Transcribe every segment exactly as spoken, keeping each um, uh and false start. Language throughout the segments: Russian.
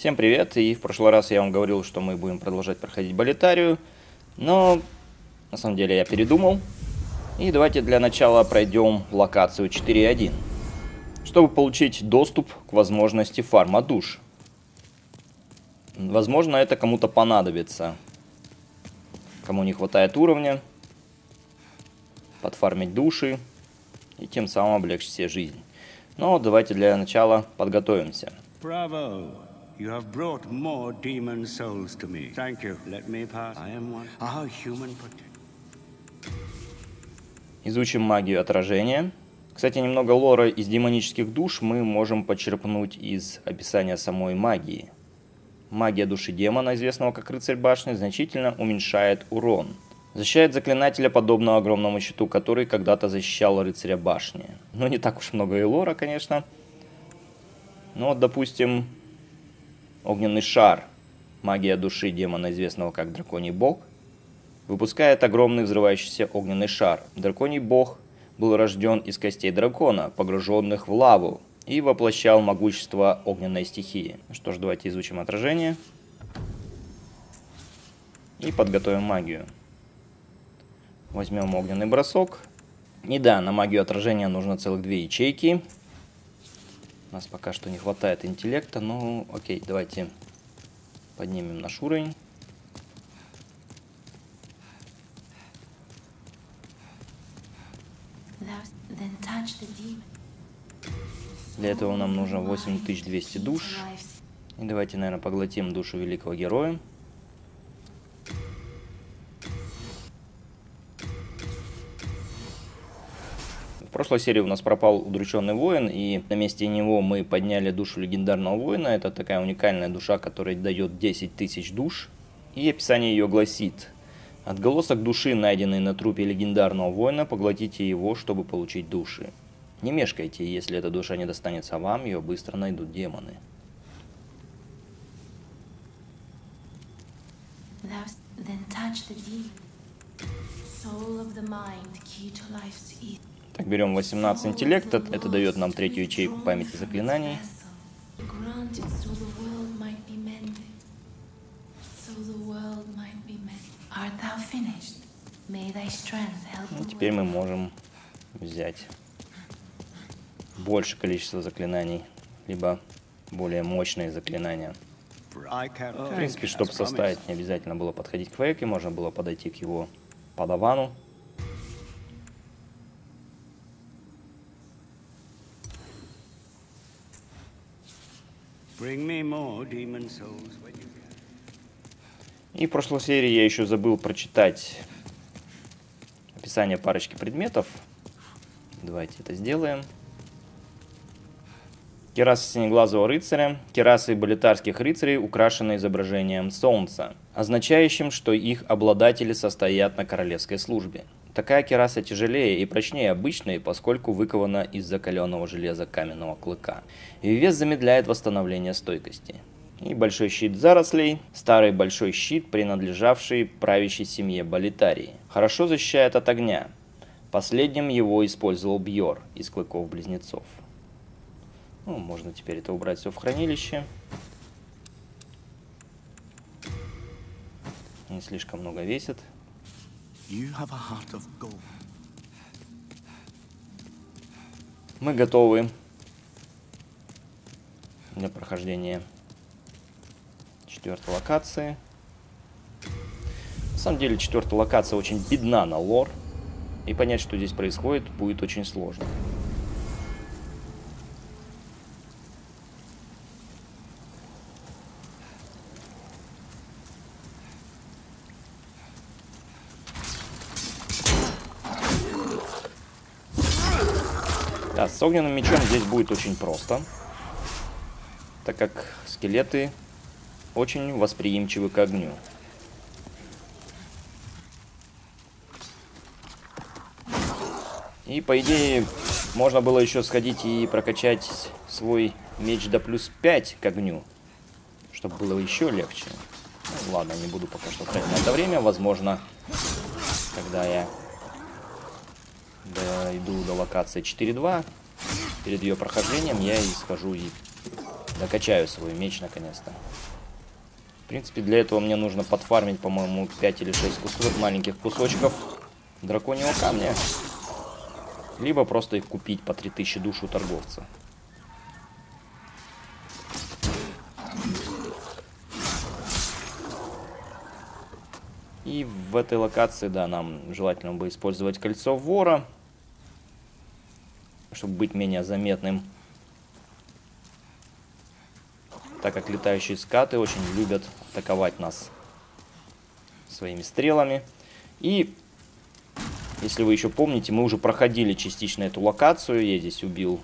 Всем привет, и в прошлый раз я вам говорил, что мы будем продолжать проходить Болетарию, но на самом деле я передумал. И давайте для начала пройдем локацию четыре точка один, чтобы получить доступ к возможности фарма душ. Возможно, это кому-то понадобится, кому не хватает уровня, подфармить души и тем самым облегчить себе жизнь. Но давайте для начала подготовимся. Браво! You have brought more demon souls to me. Thank you. Let me pass. I am one. Our human protector. Изучим магию отражения. Кстати, немного лора из демонических душ мы можем почерпнуть из описания самой магии. Магия души демона, известного как рыцарь башни, значительно уменьшает урон. Защищает заклинателя, подобного огромному щиту, который когда-то защищал рыцаря башни. Ну, не так уж много и лора, конечно. Ну, вот, допустим... Огненный шар, магия души демона, известного как Драконий Бог, выпускает огромный взрывающийся огненный шар. Драконий Бог был рожден из костей дракона, погруженных в лаву, и воплощал могущество огненной стихии. Что ж, давайте изучим отражение и подготовим магию. Возьмем огненный бросок. И да, на магию отражения нужно целых две ячейки. У нас пока что не хватает интеллекта, но окей, давайте поднимем наш уровень. Для этого нам нужно восемь тысяч двести душ. И давайте, наверное, поглотим душу великого героя. В прошлой серии у нас пропал удрученный воин, и на месте него мы подняли душу легендарного воина. Это такая уникальная душа, которая дает десять тысяч душ. И описание ее гласит: отголосок души, найденный на трупе легендарного воина, поглотите его, чтобы получить души. Не мешкайте, если эта душа не достанется вам, ее быстро найдут демоны. Так, берем восемнадцать интеллекта, это дает нам третью ячейку памяти заклинаний. И теперь мы можем взять больше количества заклинаний, либо более мощные заклинания. В принципе, чтобы составить, не обязательно было подходить к Вейке, можно было подойти к его подавану. И в прошлой серии я еще забыл прочитать описание парочки предметов. Давайте это сделаем. Кераса синеглазого рыцаря. Керасы болетарских рыцарей украшены изображением солнца, означающим, что их обладатели состоят на королевской службе. Такая кераса тяжелее и прочнее обычной, поскольку выкована из закаленного железа каменного клыка. И вес замедляет восстановление стойкости. И большой щит зарослей. Старый большой щит, принадлежавший правящей семье Болетарии. Хорошо защищает от огня. Последним его использовал Бьер из клыков-близнецов. Ну, можно теперь это убрать все в хранилище. Не слишком много весит. Мы готовы для прохождения четвертой локации. На самом деле четвертая локация очень бедна на лор, и понять, что здесь происходит, будет очень сложно. С огненным мечом здесь будет очень просто, так как скелеты очень восприимчивы к огню. И по идее можно было еще сходить и прокачать свой меч до плюс пять к огню, чтобы было еще легче. Ну, ладно, не буду пока что тратить на это время. Возможно, когда я дойду до локации четыре точка два, перед ее прохождением я и схожу и Докачаю свой меч наконец-то. В принципе, для этого мне нужно подфармить, по-моему, пять или шесть кусочек, маленьких кусочков драконьего камня. Либо просто их купить по три тысячи душ у торговца. И в этой локации, да, нам желательно бы использовать кольцо вора, чтобы быть менее заметным. Так как летающие скаты очень любят атаковать нас своими стрелами. И, если вы еще помните, мы уже проходили частично эту локацию. Я здесь убил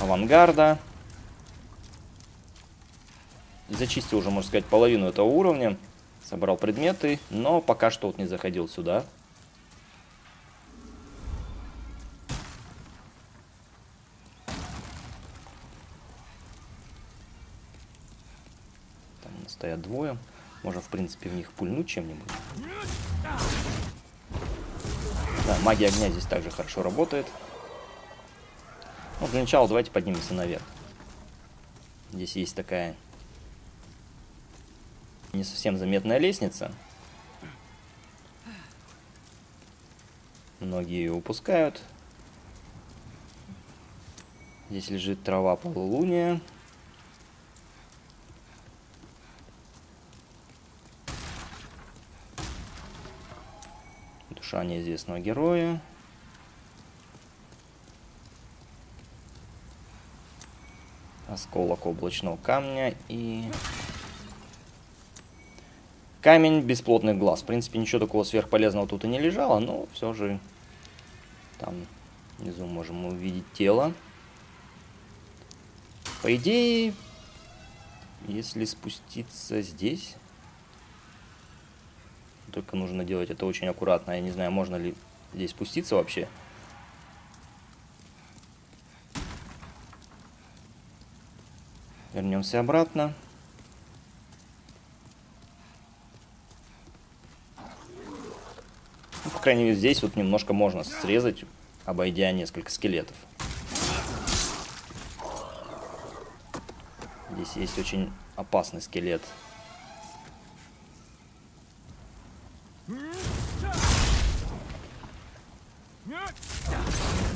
авангарда. Зачистил уже, можно сказать, половину этого уровня. Собрал предметы, но пока что вот не заходил сюда. Там стоят двое. Можно, в принципе, в них пульнуть чем-нибудь. Да, магия огня здесь также хорошо работает. Ну, для начала давайте поднимемся наверх. Здесь есть такая... не совсем заметная лестница. Многие ее упускают. Здесь лежит трава полулуния. Душа неизвестного героя. Осколок облачного камня и... камень бесплотных глаз. В принципе, ничего такого сверхполезного тут и не лежало, но все же там внизу можем увидеть тело. По идее, если спуститься здесь, только нужно делать это очень аккуратно. Я не знаю, можно ли здесь спуститься вообще. Вернемся обратно. По крайней мере, здесь вот немножко можно срезать, обойдя несколько скелетов. Здесь есть очень опасный скелет.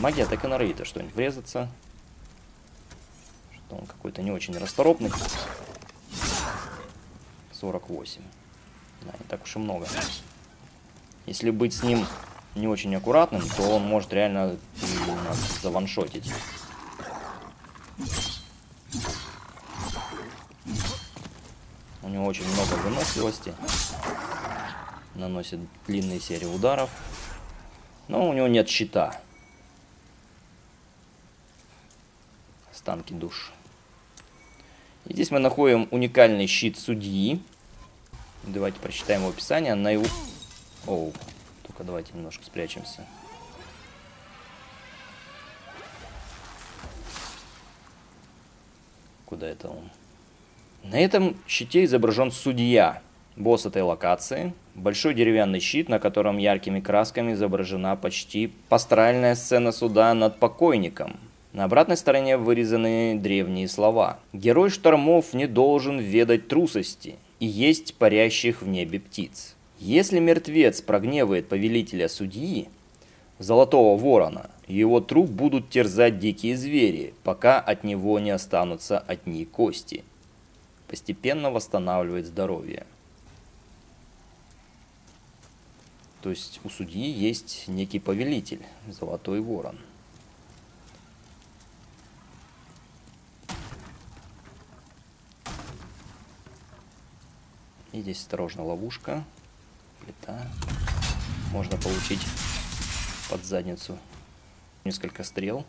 Магия так и норовит что-нибудь врезаться. Что он какой-то не очень расторопный. сорок восемь. Да, не так уж и много. Если быть с ним не очень аккуратным, то он может реально нас заваншотить. У него очень много выносливости. Наносит длинные серии ударов. Но у него нет щита. Останки душ. И здесь мы находим уникальный щит судьи. Давайте прочитаем его описание. На его... Оу, только давайте немножко спрячемся. Куда это он? На этом щите изображен судья, босс этой локации. Большой деревянный щит, на котором яркими красками изображена почти пасторальная сцена суда над покойником. На обратной стороне вырезаны древние слова. «Герой штормов не должен ведать трусости и есть парящих в небе птиц». Если мертвец прогневает повелителя судьи, золотого ворона, его труп будут терзать дикие звери, пока от него не останутся одни кости. Постепенно восстанавливает здоровье. То есть у судьи есть некий повелитель, золотой ворон. И здесь осторожно ловушка. Плита. Можно получить под задницу несколько стрел.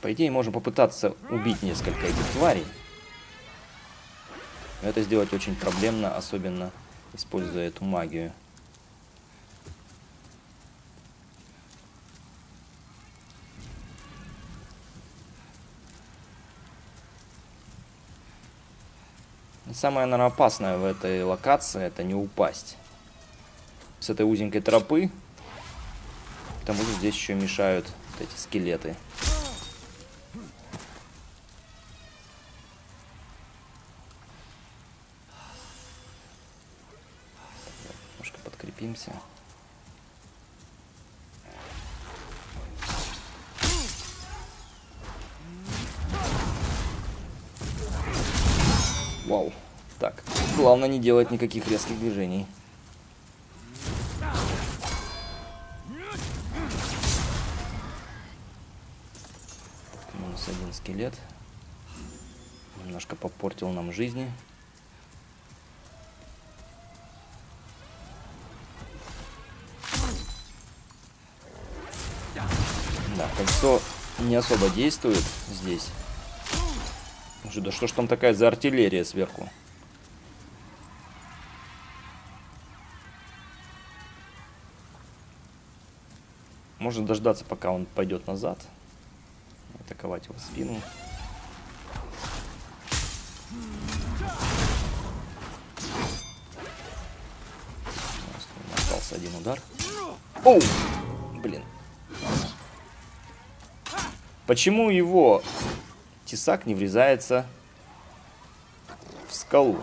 По идее, можно попытаться убить несколько этих тварей. Но это сделать очень проблемно, особенно используя эту магию. Самое, наверное, опасное в этой локации — это не упасть с этой узенькой тропы. Потому что здесь еще мешают вот эти скелеты. Немножко подкрепимся. Вау. Так, главное не делать никаких резких движений. Минус один скелет. Немножко попортил нам жизни. Да, кольцо не особо действует здесь. Да что ж там такая за артиллерия сверху? Можно дождаться, пока он пойдет назад. Атаковать его в спину. Остался один удар. Оу! Блин. Почему его тесак не врезается в скалу?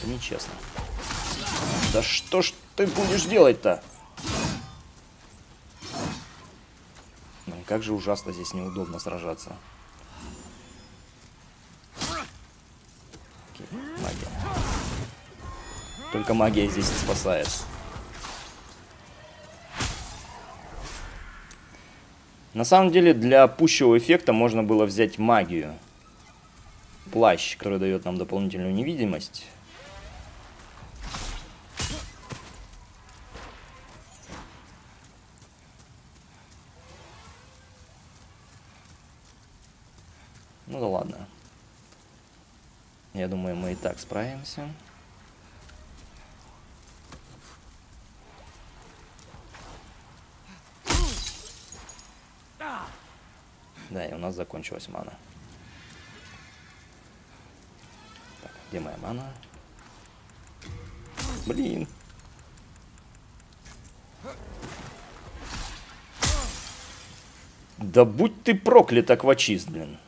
Это нечестно. Да что ж ты будешь делать-то? Блин, как же ужасно здесь неудобно сражаться. Окей, магия. Только магия здесь и спасает. На самом деле, для пущего эффекта можно было взять магию. Плащ, который дает нам дополнительную невидимость. Ну да ладно. Я думаю, мы и так справимся. Да, и у нас закончилась мана. Так, где моя мана? Блин. Да будь ты проклят, аквачист, блин.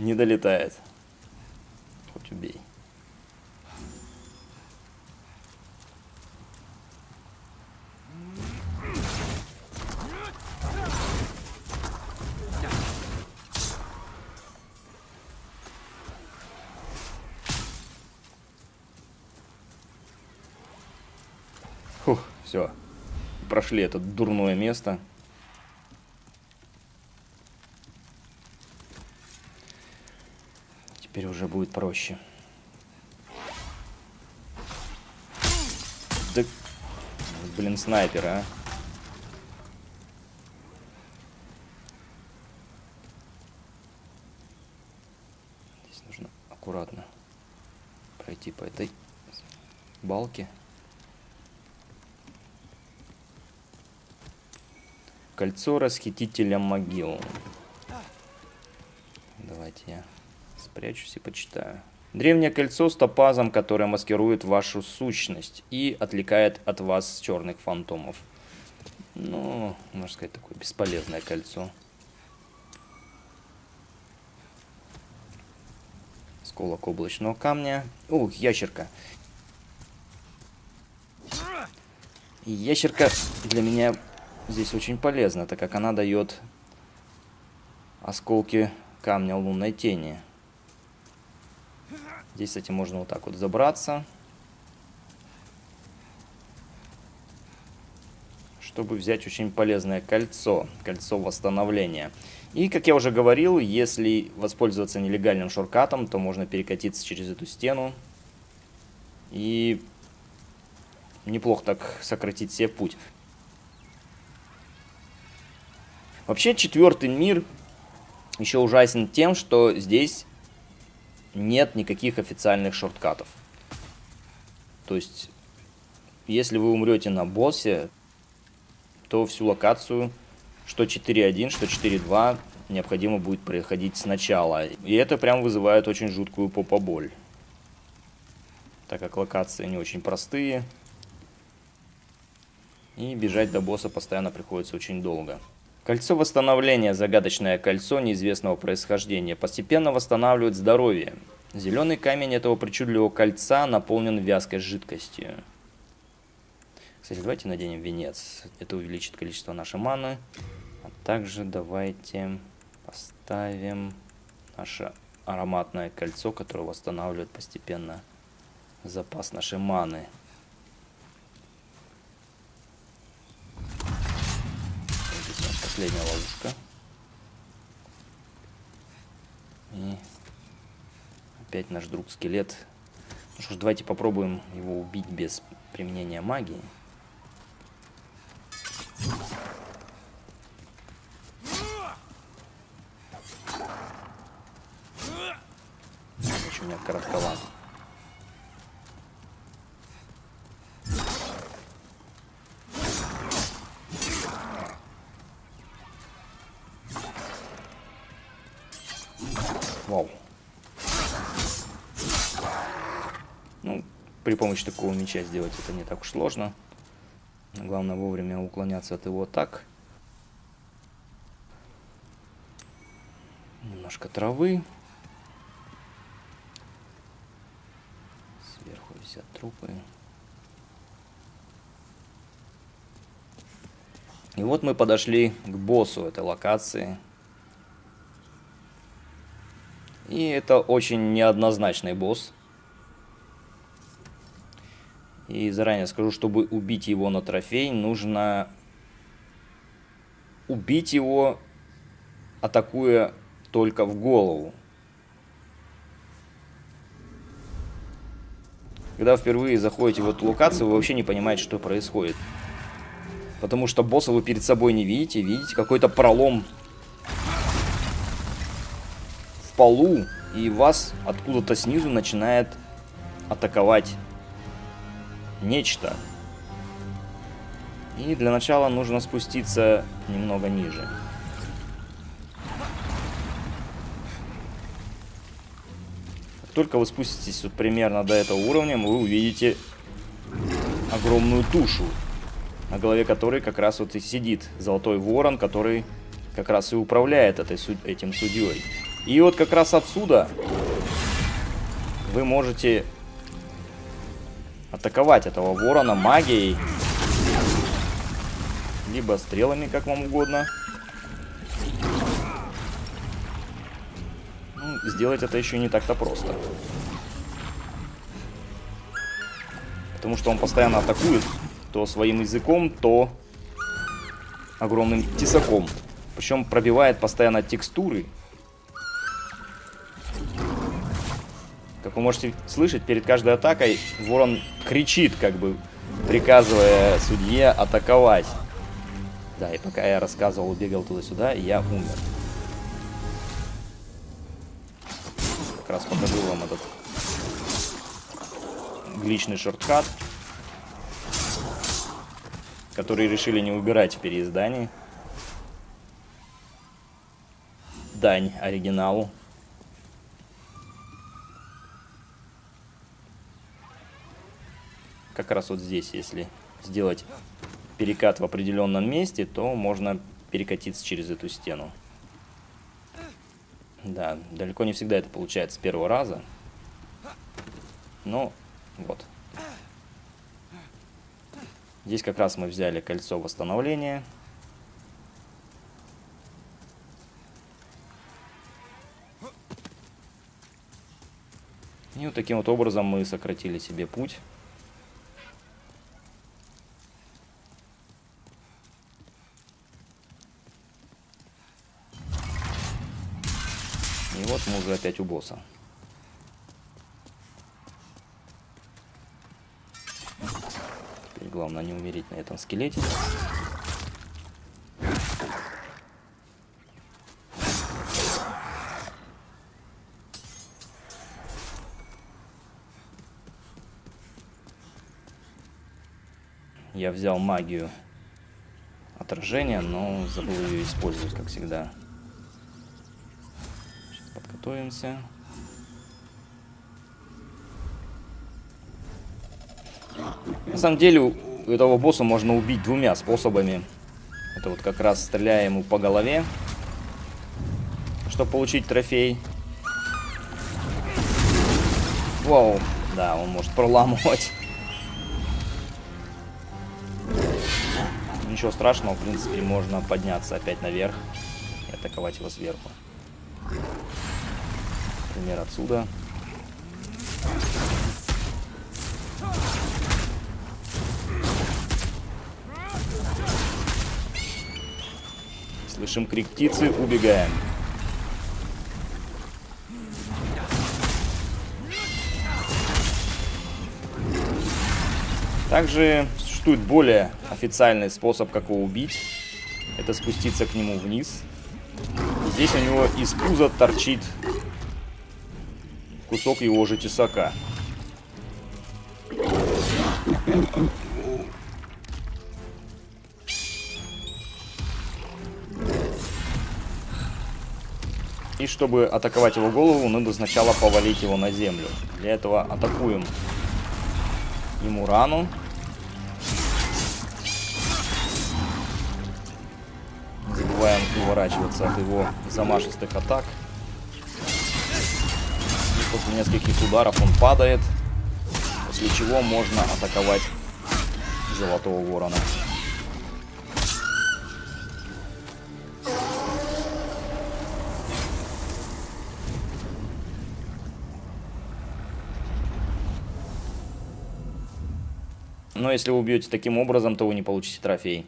Не долетает. Хоть убей. Все, прошли это дурное место. Теперь уже будет проще. Да, блин, снайпер, а. Здесь нужно аккуратно пройти по этой балке. Кольцо расхитителя могил. Давайте я спрячусь и почитаю. Древнее кольцо с топазом, которое маскирует вашу сущность и отвлекает от вас черных фантомов. Ну, можно сказать, такое бесполезное кольцо. Осколок облачного камня. Ух, ящерка. Ящерка для меня здесь очень полезно, так как она дает осколки камня лунной тени. Здесь, кстати, можно вот так вот забраться, чтобы взять очень полезное кольцо, кольцо восстановления. И, как я уже говорил, если воспользоваться нелегальным шорткатом, то можно перекатиться через эту стену и неплохо так сократить себе путь. Вообще, четвертый мир еще ужасен тем, что здесь нет никаких официальных шорткатов. То есть, если вы умрете на боссе, то всю локацию, что четыре точка один, что четыре точка два, необходимо будет проходить сначала. И это прям вызывает очень жуткую попоболь, так как локации не очень простые. И бежать до босса постоянно приходится очень долго. Кольцо восстановления, загадочное кольцо неизвестного происхождения, постепенно восстанавливает здоровье. Зеленый камень этого причудливого кольца наполнен вязкой жидкостью. Кстати, давайте наденем венец. Это увеличит количество нашей маны. А также давайте поставим наше ароматное кольцо, которое восстанавливает постепенно запас нашей маны. Последняя ловушка. И опять наш друг скелет. Ну что ж, давайте попробуем его убить без применения магии. Очень у меня коротковат. Вау. Ну, при помощи такого меча сделать это не так уж сложно. Главное вовремя уклоняться от его атак. Немножко травы. Сверху висят трупы. И вот мы подошли к боссу этой локации. И это очень неоднозначный босс. И заранее скажу, чтобы убить его на трофей, нужно убить его, атакуя только в голову. Когда впервые заходите в эту локацию, вы вообще не понимаете, что происходит. Потому что босса вы перед собой не видите, видите какой-то пролом полу, и вас откуда-то снизу начинает атаковать нечто. И для начала нужно спуститься немного ниже. Как только вы спуститесь вот примерно до этого уровня, вы увидите огромную тушу, на голове которой как раз вот и сидит золотой ворон, который как раз и управляет этой, этим судьей. И вот как раз отсюда вы можете атаковать этого ворона магией, либо стрелами, как вам угодно. Ну, сделать это еще не так-то просто. Потому что он постоянно атакует то своим языком, то огромным тесаком. Причем пробивает постоянно текстуры. Как вы можете слышать, перед каждой атакой ворон кричит, как бы приказывая судье атаковать. Да, и пока я рассказывал, бегал туда-сюда, я умер. Как раз покажу вам этот гличный шорткат, который решили не убирать в переиздании. Дань оригиналу. Как раз вот здесь, если сделать перекат в определенном месте, то можно перекатиться через эту стену. Да, далеко не всегда это получается с первого раза. Но вот. Здесь как раз мы взяли кольцо восстановления. И вот таким вот образом мы сократили себе путь. И вот мы уже опять у босса. Теперь главное не умереть на этом скелете. Я взял магию отражение, но забыл ее использовать, как всегда. Сейчас подготовимся. На самом деле, у этого босса можно убить двумя способами. Это вот как раз стреляя ему по голове, чтобы получить трофей. Вау, да, он может проламывать. Ничего страшного, в принципе, можно подняться опять наверх и атаковать его сверху. Например, отсюда. Слышим крик птицы, убегаем. Также существует более официальный способ, как его убить. Это спуститься к нему вниз. Здесь у него из пуза торчит кусок его же тесака. И чтобы атаковать его голову, надо сначала повалить его на землю. Для этого атакуем ему рану. Не забываем уворачиваться от его замашистых атак. И после нескольких ударов он падает, после чего можно атаковать золотого ворона. Но если вы убьете таким образом, то вы не получите трофей.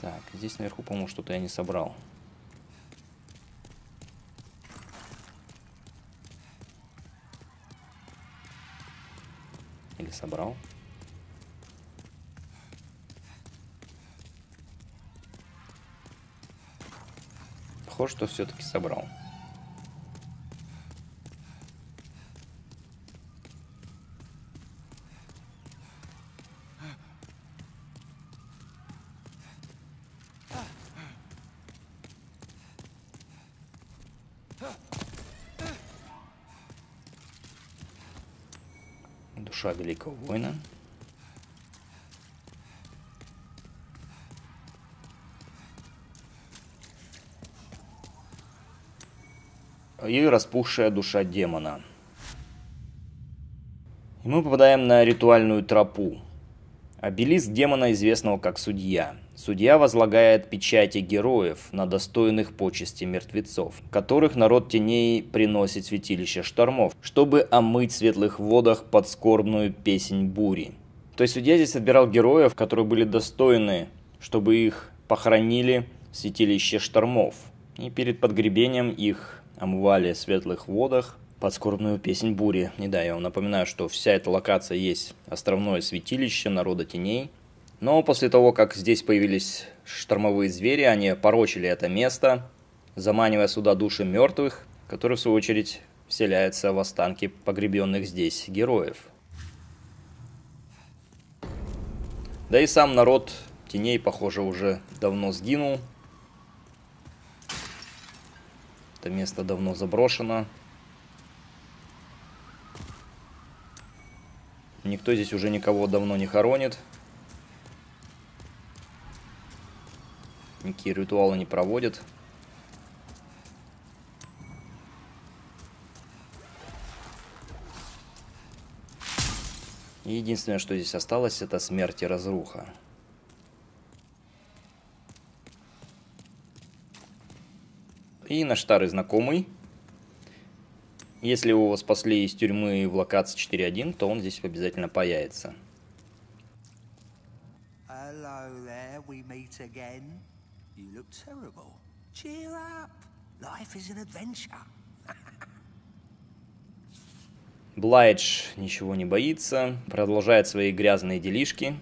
Так, здесь наверху, по-моему, что-то я не собрал. Или собрал? Похоже, что все-таки собрал. Душа великого воина. И распухшая душа демона. И мы попадаем на ритуальную тропу. Обелиск демона, известного как Судья. Судья возлагает печати героев на достойных почести мертвецов, которых народ теней приносит в святилище штормов, чтобы омыть в светлых водах подскорбную песнь бури. То есть Судья здесь отбирал героев, которые были достойны, чтобы их похоронили в святилище штормов. И перед подгребением их омывали в светлых водах под скорбную песнь бури. И да, я вам напоминаю, что вся эта локация есть островное святилище народа теней. Но после того, как здесь появились штормовые звери, они порочили это место, заманивая сюда души мертвых, которые в свою очередь вселяются в останки погребенных здесь героев. Да и сам народ теней, похоже, уже давно сгинул. Это место давно заброшено. Никто здесь уже никого давно не хоронит. Никакие ритуалы не проводят. И единственное, что здесь осталось, это смерть и разруха. И наш старый знакомый. Если его спасли из тюрьмы в локации четыре точка один, то он здесь обязательно появится. Блайдж ничего не боится, продолжает свои грязные делишки.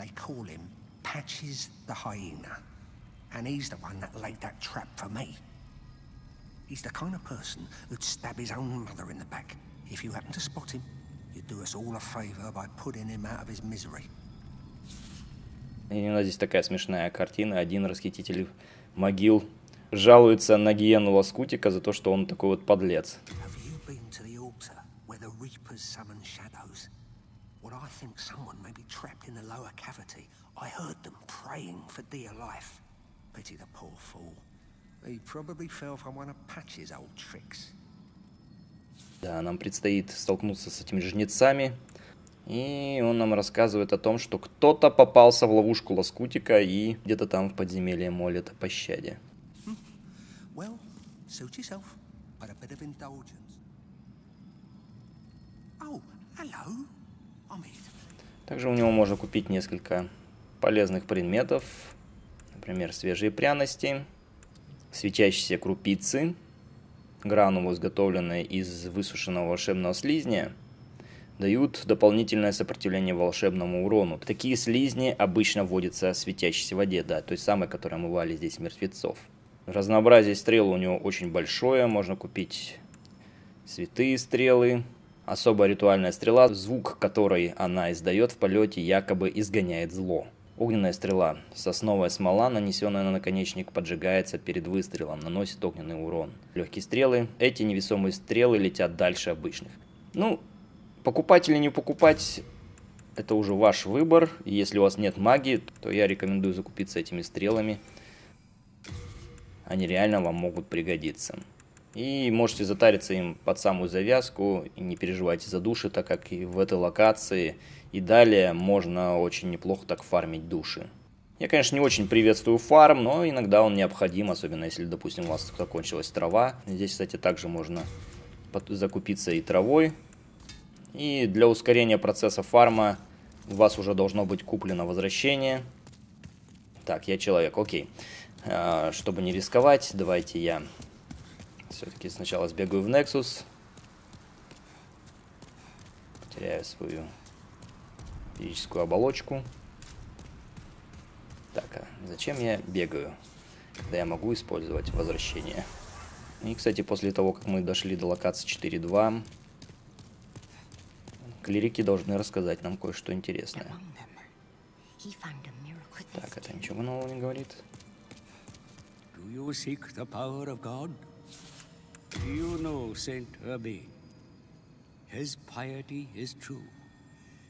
They call him Patches the Hyena. And he's the one that laid that trap for me. He's the kind of person who'd stab his own mother in the back. If you happen to spot him, you'd do us all a favor by putting him out of his misery. И у нас здесь такая смешная картина. Один расхититель могил жалуется на гиену Лоскутика за то, что он такой вот подлец. Да, нам предстоит столкнуться с этими жнецами. И он нам рассказывает о том, что кто-то попался в ловушку Лоскутика и где-то там в подземелье молит о пощаде. Well, suit yourself, but a bit of indulgence. Oh, hello. I'm here. Также у него можно купить несколько полезных предметов. Например, свежие пряности, светящиеся крупицы, гранулы, изготовленные из высушенного волшебного слизня, дают дополнительное сопротивление волшебному урону. Такие слизни обычно вводятся в светящейся воде, да, той самой, которую омывали здесь мертвецов. Разнообразие стрел у него очень большое, можно купить святые стрелы. Особая ритуальная стрела, звук которой она издает в полете, якобы изгоняет зло. Огненная стрела. Сосновая смола, нанесенная на наконечник, поджигается перед выстрелом, наносит огненный урон. Легкие стрелы. Эти невесомые стрелы летят дальше обычных. Ну, покупать или не покупать, это уже ваш выбор. Если у вас нет магии, то я рекомендую закупиться этими стрелами. Они реально вам могут пригодиться. И можете затариться им под самую завязку. И не переживайте за души, так как и в этой локации. И далее можно очень неплохо так фармить души. Я, конечно, не очень приветствую фарм, но иногда он необходим. Особенно если, допустим, у вас закончилась трава. Здесь, кстати, также можно закупиться и травой. И для ускорения процесса фарма у вас уже должно быть куплено возвращение. Так, я человек, окей. Чтобы не рисковать, давайте я все-таки сначала сбегаю в Nexus. Потеряю свою физическую оболочку. Так, а зачем я бегаю, когда я могу использовать возвращение? И, кстати, после того, как мы дошли до локации четыре точка два, клирики должны рассказать нам кое-что интересное. Так, это ничего нового не говорит. You know Saint Urbain. His piety is true.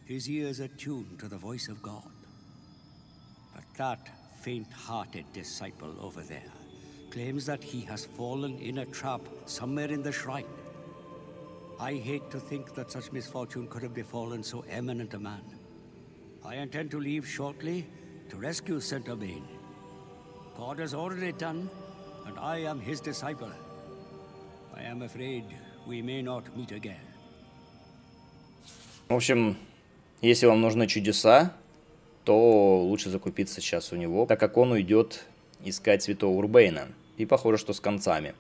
His ears are tuned to the voice of God. But that faint-hearted disciple over there claims that he has fallen in a trap somewhere in the shrine. I hate to think that such misfortune could have befallen so eminent a man. I intend to leave shortly to rescue Saint Urbain. God has already done, and I am his disciple. В общем, если вам нужны чудеса, то лучше закупиться сейчас у него, так как он уйдет искать Святого Урбейна. И похоже, что с концами.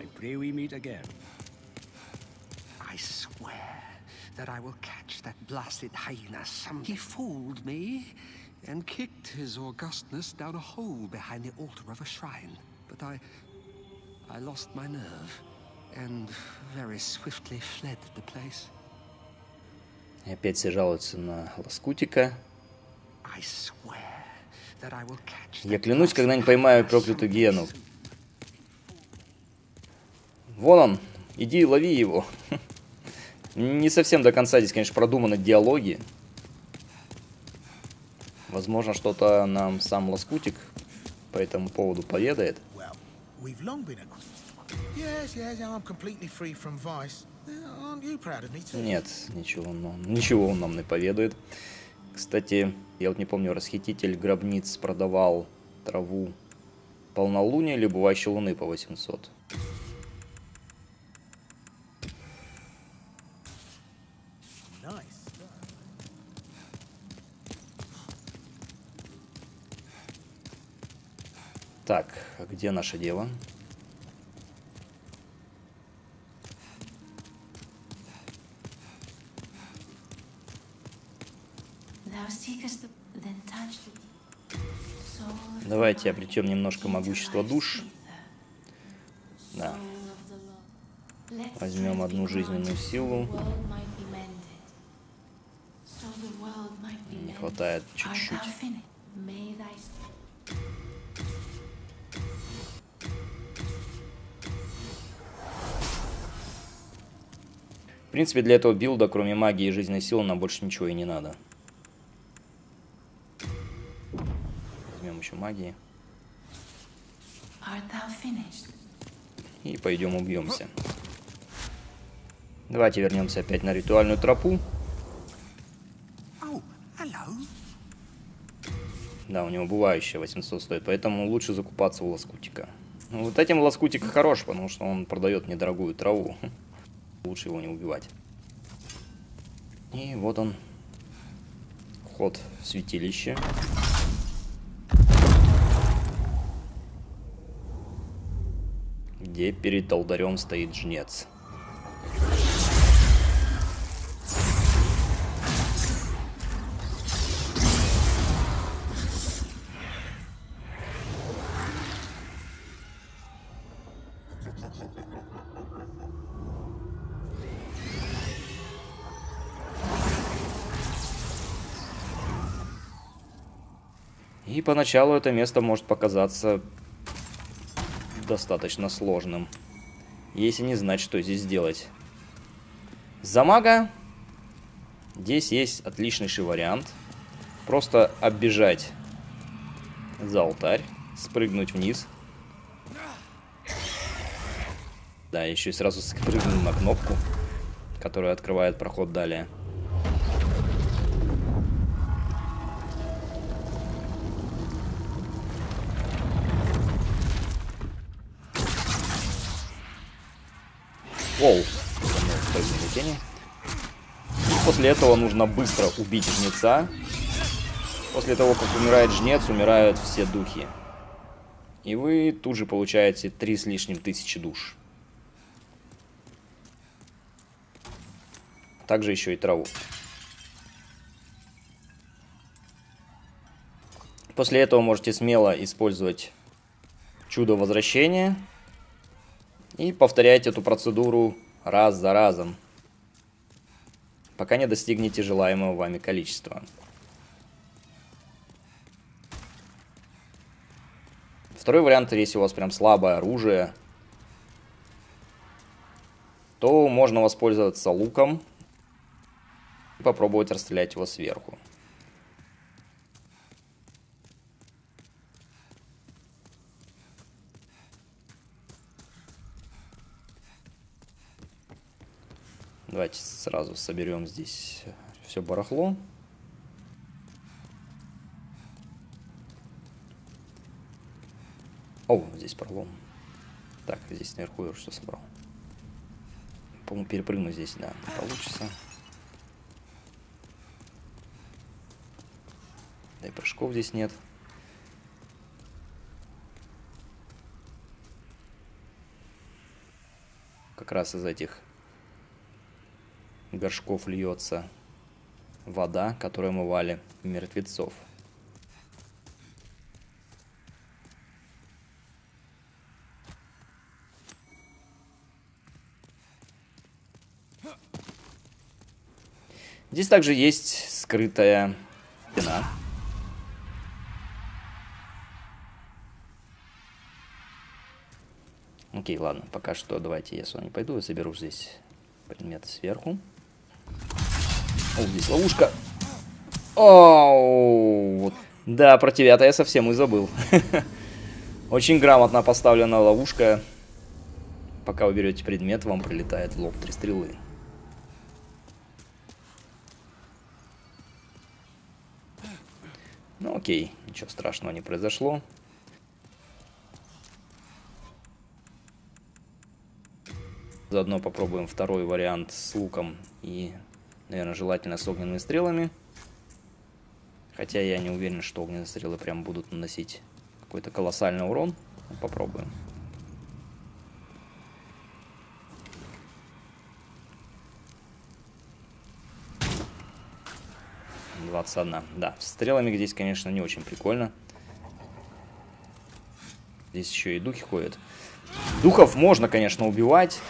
И опять все жалуются на Лоскутика. Я клянусь, когда-нибудь поймаю проклятую гиену. Вон он, иди лови его. Не совсем до конца здесь, конечно, продуманы диалоги. Возможно, что-то нам сам Лоскутик по этому поводу поведает. Нет, ничего, но ничего он нам не поведает. Кстати, я вот не помню, расхититель гробниц продавал траву полнолуния или бывающей луны по восемьсот. Так, а где наше дело? Давайте обретем немножко могущества душ. Да. Возьмем одну жизненную силу. Не хватает чуть-чуть. В принципе, для этого билда, кроме магии и жизненной силы, нам больше ничего и не надо. Возьмем еще магии. И пойдем убьемся. Давайте вернемся опять на ритуальную тропу. Да, у него бывающая восемьсот стоит, поэтому лучше закупаться у лоскутика. Ну, вот этим лоскутик хорош, потому что он продает недорогую траву. Лучше его не убивать. И вот он. Вход в святилище. Где перед алдарем стоит жнец. И поначалу это место может показаться достаточно сложным, если не знать, что здесь делать. За мага здесь есть отличнейший вариант. Просто оббежать за алтарь, спрыгнуть вниз. Да, еще и сразу спрыгнул на кнопку, которая открывает проход далее. Оу, после этого нужно быстро убить жнеца. После того, как умирает жнец, умирают все духи. И вы тут же получаете три с лишним тысячи душ. Также еще и траву. После этого можете смело использовать чудо возвращения. И повторяйте эту процедуру раз за разом, пока не достигнете желаемого вами количества. Второй вариант, если у вас прям слабое оружие, то можно воспользоваться луком и попробовать расстрелять его сверху. Давайте сразу соберем здесь все барахло. О, здесь пролом. Так, здесь наверху я уже что собрал. По-моему, перепрыгну здесь, да, получится. Да и прыжков здесь нет. Как раз из этих горшков льется вода, которую омывали мертвецов. Здесь также есть скрытая стена. Окей, ладно, пока что давайте я с вами пойду и соберу здесь предметы сверху. О, здесь ловушка. Оу. Да, про тебя-то я совсем и забыл. Очень грамотно поставлена ловушка. Пока вы берете предмет, вам прилетает в лоб три стрелы. Ну окей, ничего страшного не произошло. Заодно попробуем второй вариант с луком и, наверное, желательно с огненными стрелами. Хотя я не уверен, что огненные стрелы прям будут наносить какой-то колоссальный урон. Попробуем. двадцать один. Да, с стрелами здесь, конечно, не очень прикольно. здесь еще и духи ходят. Духов можно, конечно, убивать,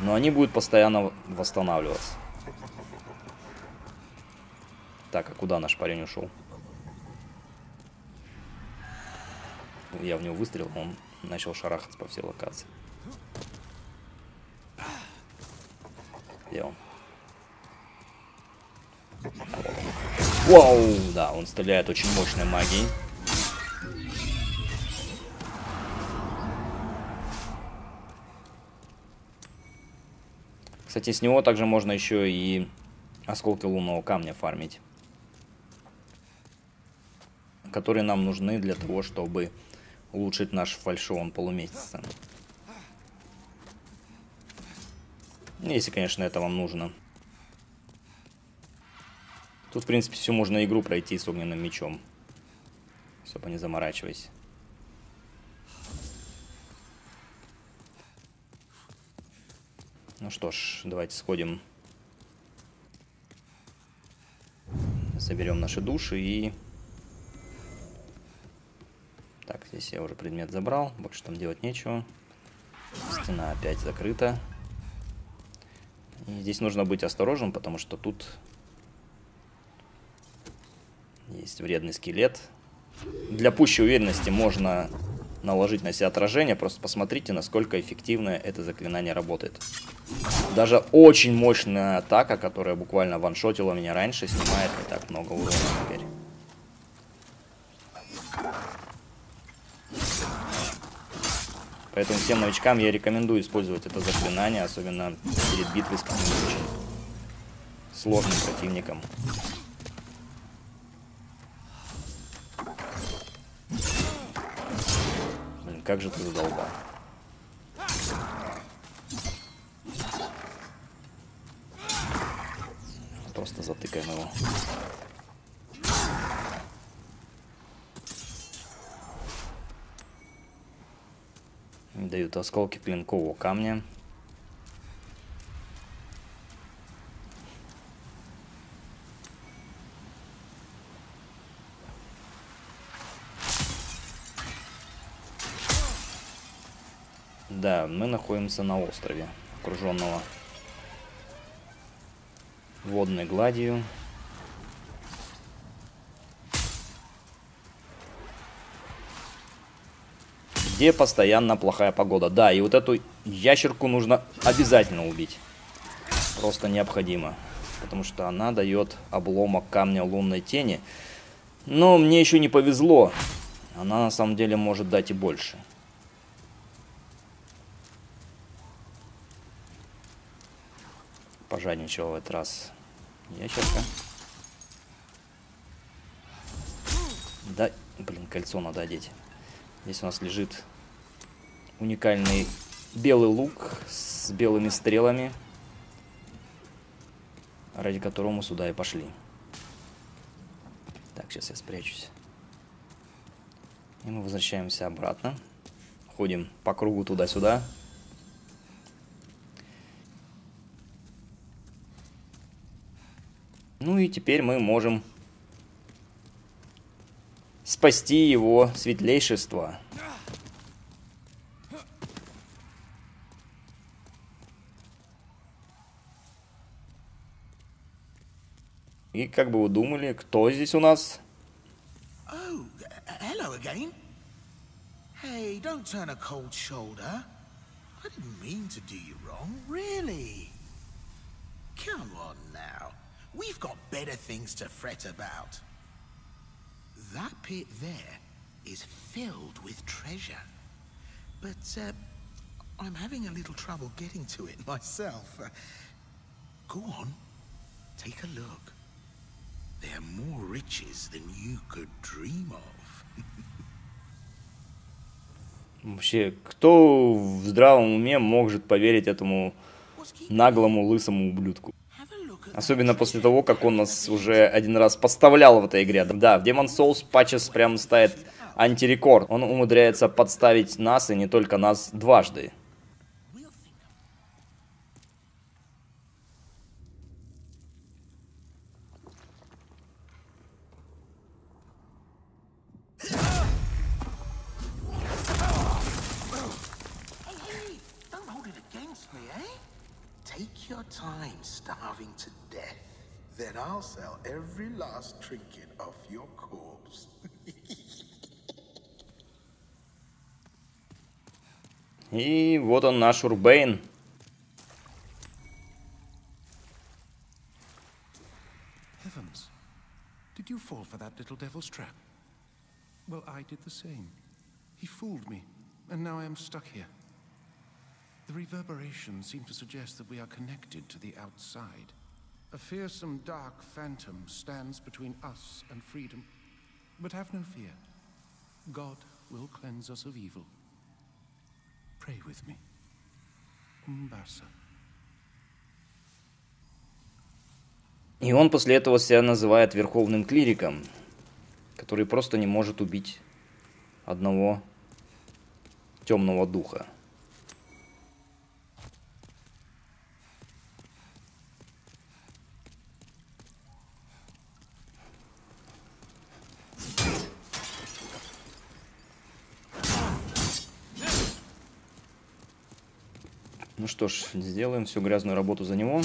но они будут постоянно восстанавливаться. Так, а куда наш парень ушел? Я в него выстрелил, он начал шарахаться по всей локации. Где он? Вау! Да, он стреляет очень мощной магией. Кстати, с него также можно еще и осколки лунного камня фармить, которые нам нужны для того, чтобы улучшить наш фальшон полумесяца. Если, конечно, это вам нужно. Тут, в принципе, всю можно игру пройти с огненным мечом. Особо не заморачиваясь. Ну что ж, давайте сходим. Соберем наши души и... Так, здесь я уже предмет забрал. Больше там делать нечего. Стена опять закрыта. И здесь нужно быть осторожным, потому что тут... Есть вредный скелет. Для пущей уверенности можно наложить на себя отражение. Просто посмотрите, насколько эффективно это заклинание работает. Даже очень мощная атака, которая буквально ваншотила меня раньше, снимает не так много урона теперь. Поэтому всем новичкам я рекомендую использовать это заклинание, особенно перед битвой с каким-нибудь очень сложным противником. Как же ты задолбал. Просто затыкаем его. Дают осколки клинкового камня. Да, мы находимся на острове, окруженного водной гладью. Где постоянно плохая погода. Да, и вот эту ящерку нужно обязательно убить. Просто необходимо. Потому что она дает обломок камня лунной тени. Но мне еще не повезло. Она на самом деле может дать и больше. Пожадничал в этот раз ящерка. Да, блин, кольцо надо одеть. Здесь у нас лежит уникальный белый лук с белыми стрелами, ради которого мы сюда и пошли. Так, сейчас я спрячусь. И мы возвращаемся обратно. Ходим по кругу туда-сюда. Ну и теперь мы можем спасти его светлейшество. И как бы вы думали, кто здесь у нас? Oh, hello again. Hey, don't turn a cold shoulder. I didn't mean to do you wrong, really. Come on now. We've got better things to fret about. That pit there is filled with treasure. But uh, I'm having a little trouble getting to it myself. Uh, go on, take a look. There are more riches than you could dream of. Вообще, кто в здравом уме может поверить этому наглому лысому ублюдку? Особенно после того, как он нас уже один раз подставлял в этой игре. Да, в Demon's Souls Patches прям ставит антирекорд. Он умудряется подставить нас, и не только нас, дважды. your time starving to death. Then I'll sell every last trinket of your corpse. И вот он, наш Урбейн. Heavens, did you fall for that little devil's trap? Well, I did the same. He fooled me, and now I am stuck here. The reverberations seem to suggest that we are connected to the outside. A fearsome dark phantom stands between us and freedom. But have no fear. God will cleanse us of evil. Pray with me. Умбаса. И он после этого себя называет верховным клириком, который просто не может убить одного темного духа. Ну что ж, сделаем всю грязную работу за него.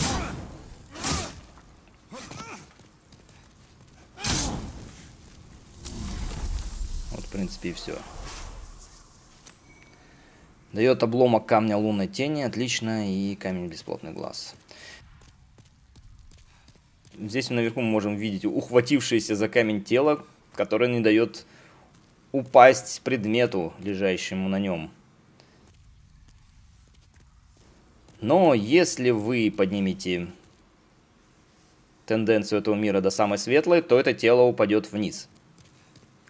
Вот, в принципе, и все. Дает обломок камня лунной тени, отлично, и камень бесплотный глаз. Здесь наверху мы можем видеть ухватившееся за камень тело, которое не дает упасть предмету, лежащему на нем. Но если вы поднимете тенденцию этого мира до самой светлой, то это тело упадет вниз.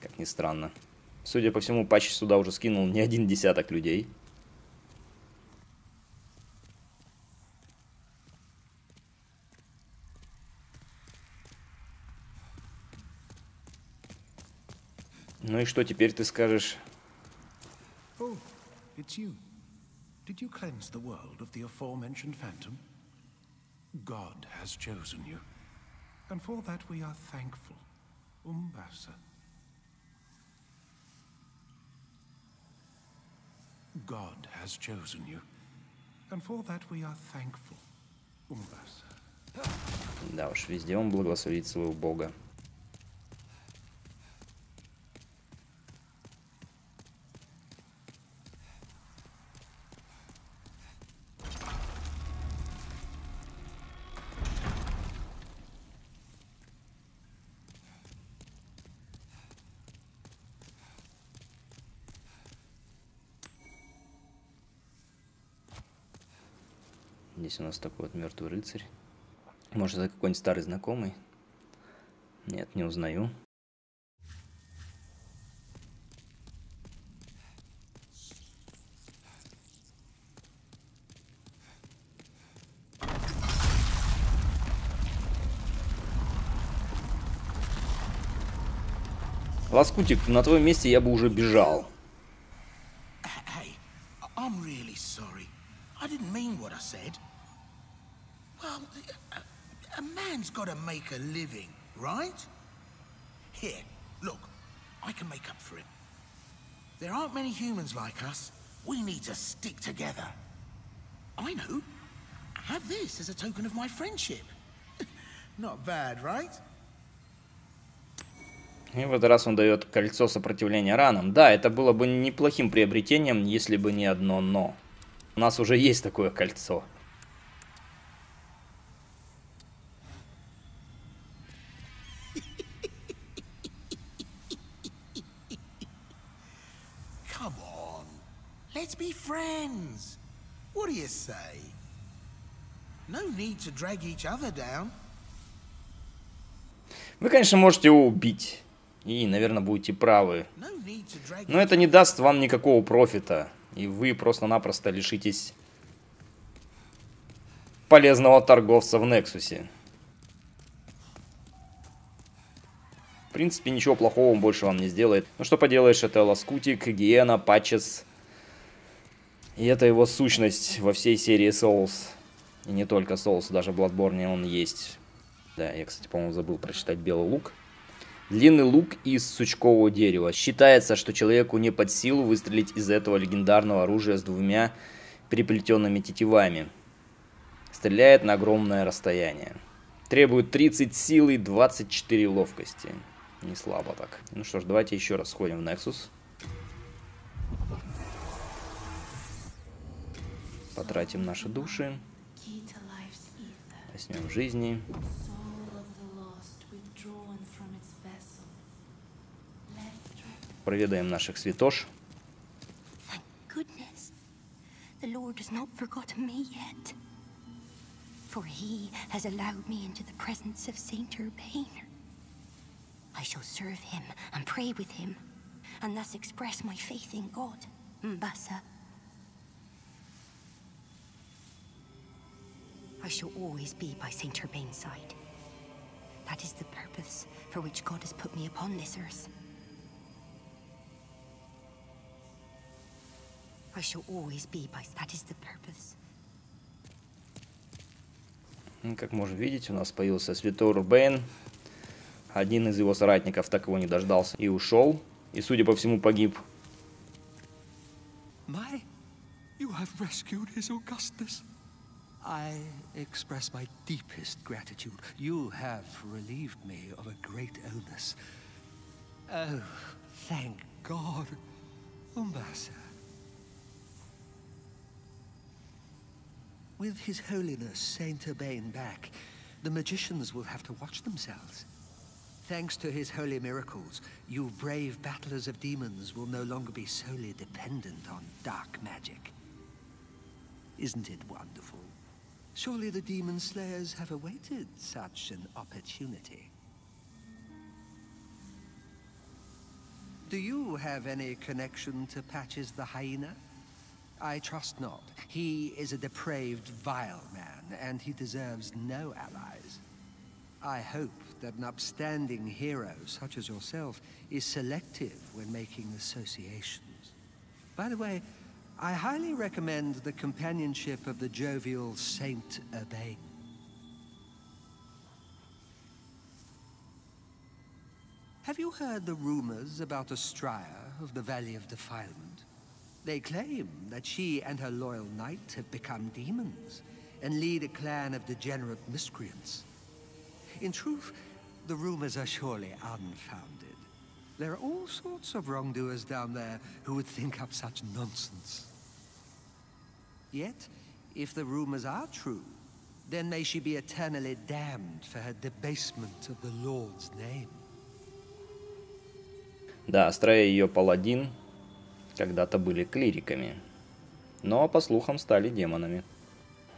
Как ни странно. Судя по всему, патч сюда уже скинул не один десяток людей. Ну и что теперь ты скажешь? Oh, it's you. Did you cleanse the world of the aforementioned phantom? God has chosen you, and for that we are thankful. Umbasa. God has chosen you, and for that we are thankful. Umbasa. Да уж, везде он благословит своего бога. Здесь у нас такой вот мертвый рыцарь. Может, это какой-нибудь старый знакомый? Нет, не узнаю. Лоскутик, на твоем месте я бы уже бежал. Got to make a living, right? Here, look, I can make up for it. There aren't many humans like us. We need to stick together. I know. Have this as a token of my friendship. Not bad, right? И в этот раз он дает кольцо сопротивления ранам. Да, это было бы неплохим приобретением, если бы не одно но. У нас уже есть такое кольцо. What do you say? No need to drag each other down. Вы, конечно, можете его убить. И, наверное, будете правы. Но это не даст вам никакого профита. И вы просто-напросто лишитесь полезного торговца в Нексусе. В принципе, ничего плохого он больше вам не сделает. Ну что поделаешь, это Лоскутик, Гиена, Патчес. И это его сущность во всей серии Souls. И не только Souls, даже в Bloodborne он есть. Да, я, кстати, по-моему, забыл прочитать белый лук. Длинный лук из сучкового дерева. Считается, что человеку не под силу выстрелить из этого легендарного оружия с двумя переплетенными тетивами. Стреляет на огромное расстояние. Требует тридцать силы и двадцать четыре ловкости. Не слабо так. Ну что ж, давайте еще раз сходим в Нексус. Потратим наши души. Возьмем жизни. Проведаем наших святош. I shall always be by Saint Urbain's side. That is the purpose for which God has put me upon this earth. I shall always be by. That is the purpose. Как можно видеть, у нас появился Святой Урбейн. Один из его соратников так его не дождался и ушел, и, судя по всему, погиб. My, you have rescued his Augustus. I express my deepest gratitude. You have relieved me of a great illness. Oh, thank God, Umbasa. With His Holiness Saint Urbain back, the magicians will have to watch themselves. Thanks to his holy miracles, you brave battlers of demons will no longer be solely dependent on dark magic. Isn't it wonderful? Surely the demon slayers have awaited such an opportunity. Do you have any connection to Patches the Hyena? I trust not. He is a depraved, vile man, and he deserves no allies. I hope that an upstanding hero such as yourself is selective when making associations. By the way, I highly recommend the companionship of the jovial Saint Urbain. Have you heard the rumors about Astreya of the Valley of Defilement? They claim that she and her loyal knight have become demons and lead a clan of degenerate miscreants. In truth, the rumors are surely unfounded. There are all sorts of wrongdoers down there who would think up such nonsense. Yet, if the rumors are true, then may she be eternally damned for her debasement of the Lord's name. Да, Астрея и ее паладин когда-то были клириками, но, по слухам, стали демонами.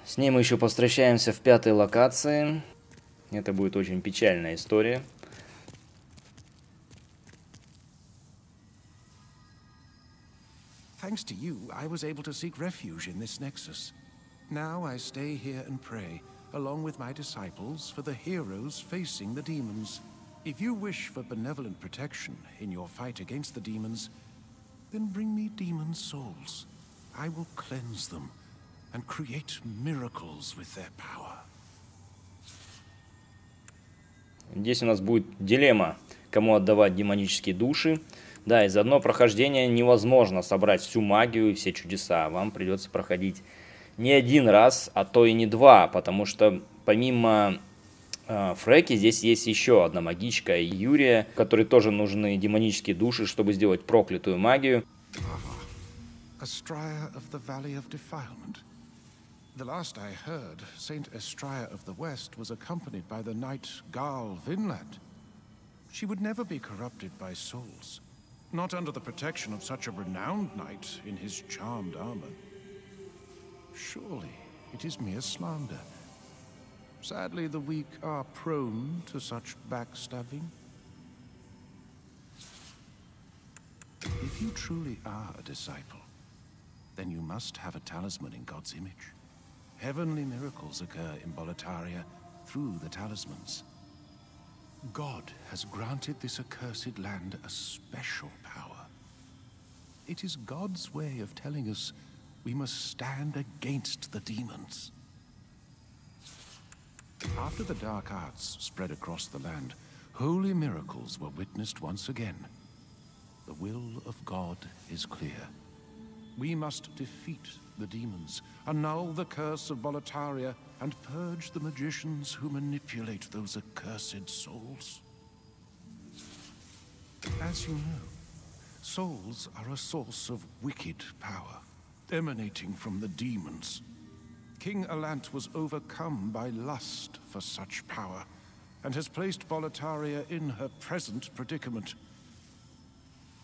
С ней мы еще повстречаемся в пятой локации. Это будет очень печальная история. Thanks to you, I was able to seek refuge in this nexus. Now I stay here and pray, along with my disciples, for the heroes facing the demons. If you wish for benevolent protection in your fight against the demons, then bring me demon souls. I will cleanse them and create miracles with their power. Здесь у нас будет дилемма, кому отдавать демонические души. Да, из одного прохождения невозможно собрать всю магию и все чудеса. Вам придется проходить не один раз, а то и не два. Потому что помимо э, Фреки здесь есть еще одна магичка, Юрия, которой тоже нужны демонические души, чтобы сделать проклятую магию. Not under the protection of such a renowned knight in his charmed armor. Surely it is mere slander. Sadly, the weak are prone to such backstabbing. If you truly are a disciple, then you must have a talisman in God's image. Heavenly miracles occur in Boletaria through the talismans. God has granted this accursed land a special power. It is God's way of telling us we must stand against the demons. After the dark arts spread across the land, holy miracles were witnessed once again. The will of God is clear. We must defeat the demons, annul the curse of Boletaria, and purge the magicians who manipulate those accursed souls. As you know, souls are a source of wicked power, emanating from the demons. King Allant was overcome by lust for such power, and has placed Boletaria in her present predicament.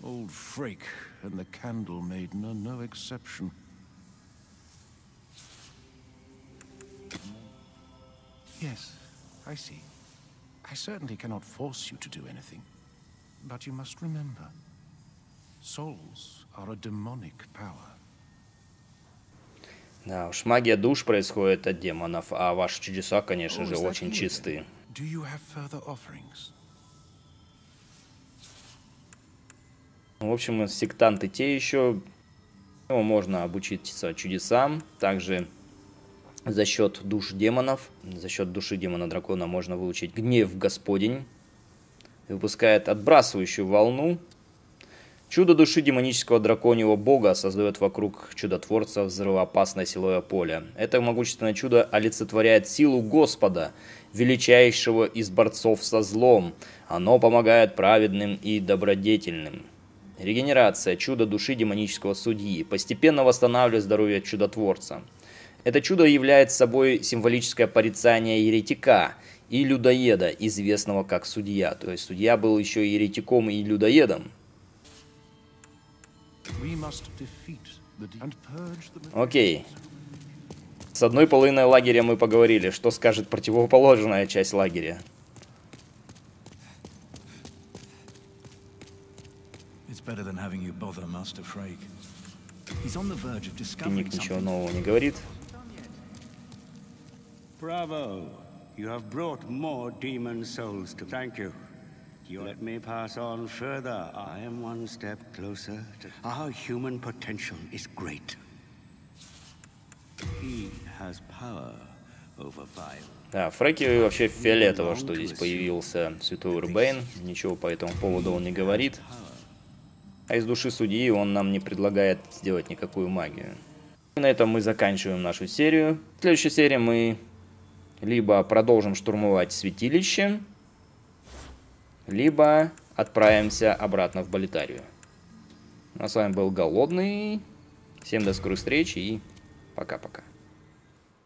Old Freke and the Candle Maiden are no exception. Yes, I see. I certainly cannot force you to do anything, but you must remember, souls are a demonic power. Да уж, магия душ происходит от демонов, а ваши чудеса, конечно же, очень чистые. Do you have further offerings? В общем, сектанты те еще. Его можно обучиться чудесам. Также за счет душ демонов, за счет души демона-дракона можно выучить гнев Господень. Выпускает отбрасывающую волну. Чудо души демонического драконьего бога создает вокруг чудотворца взрывоопасное силовое поле. Это могущественное чудо олицетворяет силу Господа, величайшего из борцов со злом. Оно помогает праведным и добродетельным. Регенерация. Чудо души демонического судьи. Постепенно восстанавливает здоровье чудотворца. Это чудо является собой символическое порицание еретика и людоеда, известного как судья. То есть судья был еще и еретиком, и людоедом. Окей. С одной половиной лагеря мы поговорили. Что скажет противоположная часть лагеря? Финик ничего нового не говорит. Браво! You have brought more demon souls to thank you. You let me pass on further. I am one step closer to our human potential is great. He has power over vile. Да, Фреки вообще фиолетово, что здесь появился Святой Урбейн. Ничего по этому поводу он не говорит. А из души судьи он нам не предлагает сделать никакую магию. И на этом мы заканчиваем нашу серию. В следующей серии мы либо продолжим штурмовать святилище, либо отправимся обратно в Болетарию. А с вами был Голодный. Всем до скорых встреч и пока-пока.